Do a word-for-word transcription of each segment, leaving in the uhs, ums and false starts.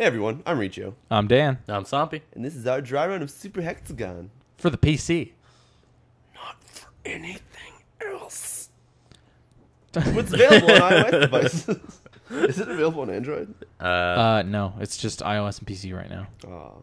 Hey everyone, I'm Riccio. I'm Dan. I'm Somppi. And this is our dry run of Super Hexagon. For the P C. Not for anything else. What's available on iOS devices? Is it available on Android? Uh, uh, no, it's just iOS and P C right now. Oh.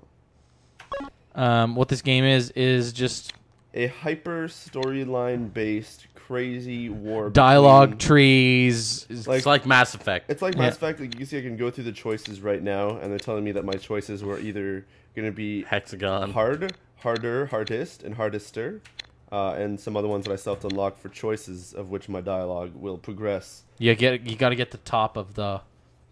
Um, what this game is, is just... a hyper storyline-based crazy war. Dialogue between, trees. It's like, it's like Mass Effect. It's like Mass yeah. Effect. Like, you see, I can go through the choices right now, and they're telling me that my choices were either going to be Hexagon, hard, harder, hardest, and hardester, uh, and some other ones that I still have to unlock for choices of which my dialogue will progress. You get, you got to get the top of the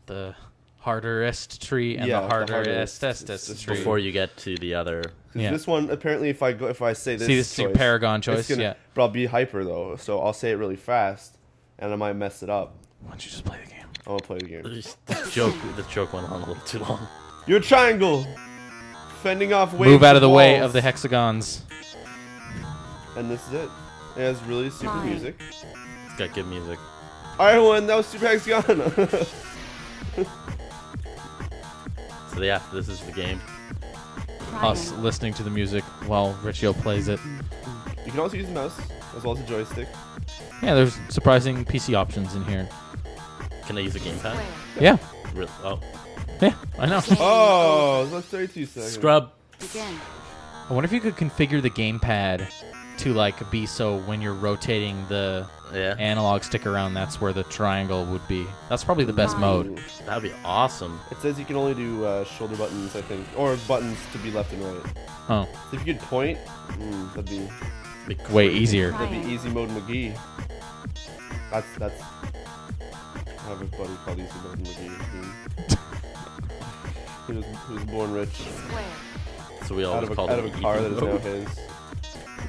the harderest tree and yeah, the harderest hardest tree before you get to the other. Yeah. This one, apparently, if I go, if I say this, see, this choice, is your Paragon choice, gonna, yeah. But I'll be hyper though, so I'll say it really fast, and I might mess it up. Why don't you just play the game? I want to play the game. The joke, the joke went on a little too long. Your triangle, fending off waves. Move out of the walls. Way of the hexagons. And this is it. It has really super Hi. music. It's got good music. All right, everyone, that was Super Hexagon. So yeah, this is the game. Us listening to the music while Riccio plays it. You can also use a mouse as well as a joystick. Yeah, there's surprising P C options in here. Can I use a gamepad? Yeah. Really? Oh. Yeah, I know. Oh, it's about thirty-two seconds. Scrub. Again. I wonder if you could configure the gamepad to like be so when you're rotating the yeah. analog stick around, that's where the triangle would be. That's probably the best Ooh. mode. That'd be awesome. It says you can only do uh, shoulder buttons, I think, or buttons to be left and right. Oh. So if you could point, mm, that'd be, that'd be way easier. That'd be Easy Mode McGee. That's that's. I have a buddy called Easy Mode McGee. He was he was born rich. So we always called him out of a car that is now his.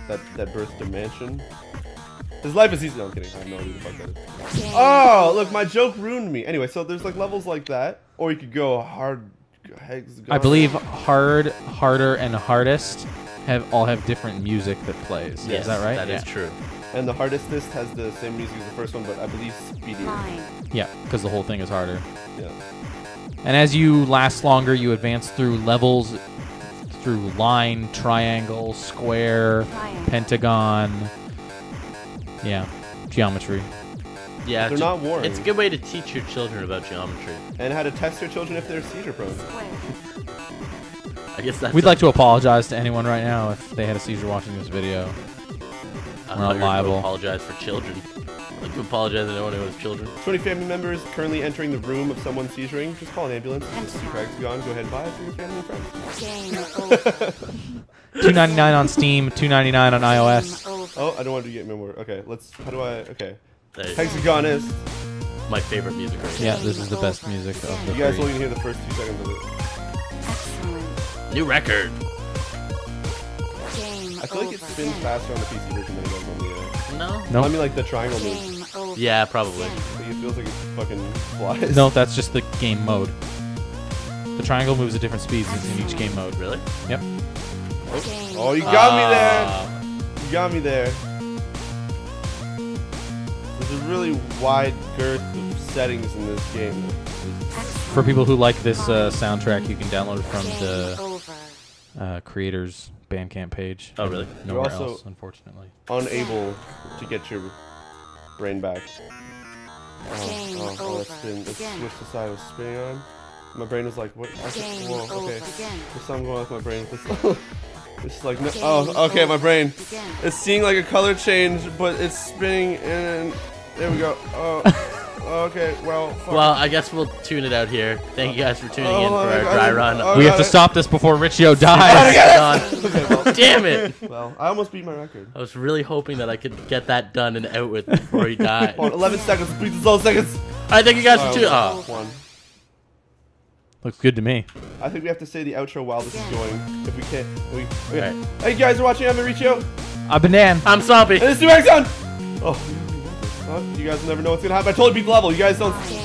That that birthed a mansion. His life is easy. No, I'm kidding. I have no idea what the fuck that is. Oh, look, my joke ruined me. Anyway, so there's like levels like that, or you could go hard. Hexagon. I believe hard, harder, and hardest have all have different music that plays. Yes, is that right? That yeah. is true. And the hardestest has the same music as the first one, but I believe speedier. Yeah, because the whole thing is harder. Yeah. And as you last longer, you advance through levels. Through line, triangle, square, Lion. pentagon, yeah, geometry. Yeah, they're not warring. It's a good way to teach your children about geometry and how to test your children if they're seizure prone. I guess that's. We'd like to apologize to anyone right now if they had a seizure watching this video. I'm not liable. Apologize for children. I'd like to apologize to anyone who has children. twenty family members currently entering the room of someone seizuring. Just call an ambulance. Super Hexagon. Go ahead and buy it for your family and friends. two ninety-nine on Steam, two ninety-nine on iOS. Oh, I don't want to get memory. Okay, let's. How do I. Okay. Hexagon is my favorite music right now. Yeah, this is the best music of the. You guys only hear the first two seconds of it. New record! I feel like it spins faster on the P C version than it does on the uh, No. No. I mean, like the triangle move. Yeah, probably. But it feels like it fucking flies. No, that's just the game mode. The triangle moves at different speeds in each game mode. Really? Yep. Oh, oh you got uh... me there. You got me there. There's a really wide girth of settings in this game. For people who like this uh, soundtrack, you can download it from the uh, creators. Bandcamp page. Oh, really? Nowhere You're also else, unfortunately. Unable to get your brain back. Oh, oh, that's been it's switched the side I was spinning on. My brain was like, what? I think, whoa, okay. There's something going on with my brain. It's like, no, oh, okay, my brain. It's seeing like a color change, but it's spinning, and there we go. Oh. Okay, well... Fuck. Well, I guess we'll tune it out here. Thank you guys for tuning oh, in for our God, dry run. Oh, we have it. to stop this before Riccio dies. It. Okay, well, damn it! Well, I almost beat my record. I was really hoping that I could get that done and out with before he died. On eleven seconds, beat the slow seconds. Alright, thank you guys for tuning oh. One. Looks good to me. I think we have to say the outro while this is going. If we can't... We, we, right. Hey, you guys are watching. I'm Riccio. I'm Banan. I'm Somppi. And this is Super Hexagon. Oh... You guys will never know what's gonna happen. I totally beat the level. You guys don't